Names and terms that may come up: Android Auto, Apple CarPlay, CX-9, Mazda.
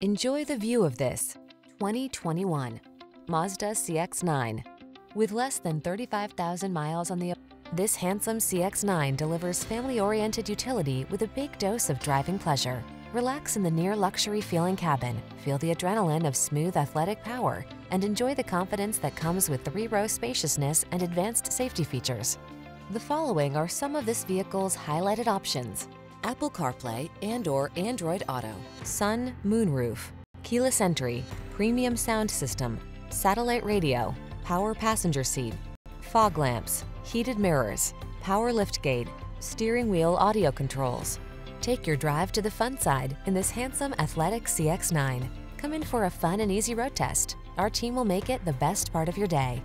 Enjoy the view of this 2021 Mazda CX-9. With less than 35,000 miles on this handsome CX-9 delivers family-oriented utility with a big dose of driving pleasure. Relax in the near-luxury feeling cabin, feel the adrenaline of smooth athletic power, and enjoy the confidence that comes with three-row spaciousness and advanced safety features. The following are some of this vehicle's highlighted options: Apple CarPlay and/or Android Auto, sun, moonroof, keyless entry, premium sound system, satellite radio, power passenger seat, fog lamps, heated mirrors, power liftgate, steering wheel audio controls. Take your drive to the fun side in this handsome athletic CX-9. Come in for a fun and easy road test. Our team will make it the best part of your day.